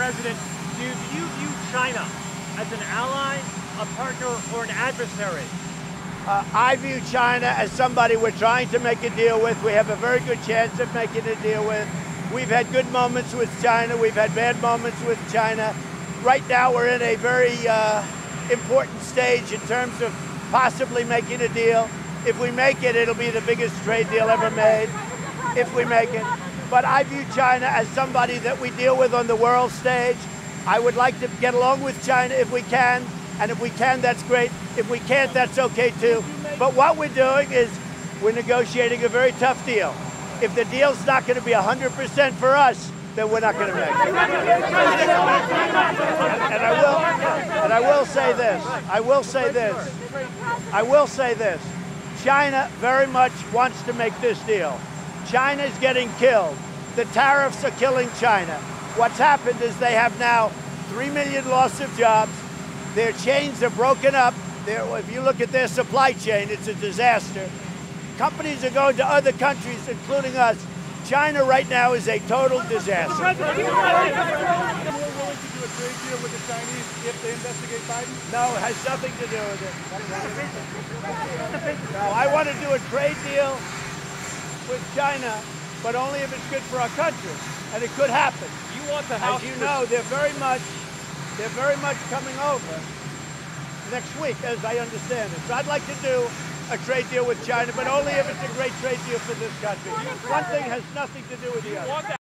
President, do you view China as an ally, a partner, or an adversary? I view China as somebody we're trying to make a deal with. We have a very good chance of making a deal with. We've had good moments with China. We've had bad moments with China. Right now, we're in a very important stage in terms of possibly making a deal. If we make it, it'll be the biggest trade deal ever made, if we make it. But I view China as somebody that we deal with on the world stage. I would like to get along with China if we can. And if we can, that's great. If we can't, that's okay too. But what we're doing is we're negotiating a very tough deal. If the deal's not going to be 100% for us, then we're not going to make it. And I will say this. China very much wants to make this deal. China's getting killed. The tariffs are killing China. What's happened is they have now 3 million loss of jobs. Their chains are broken up. If you look at their supply chain, it's a disaster. Companies are going to other countries, including us. China right now is a total disaster. Are you willing to do a trade deal with the Chinese if they investigate Biden? No, it has nothing to do with it. No, I want to do a trade deal with China, but only if it's good for our country, and it could happen. You want the House? As you know, they're very much coming over next week, as I understand it. So I'd like to do a trade deal with China, but only if it's a great trade deal for this country. One thing has nothing to do with the other.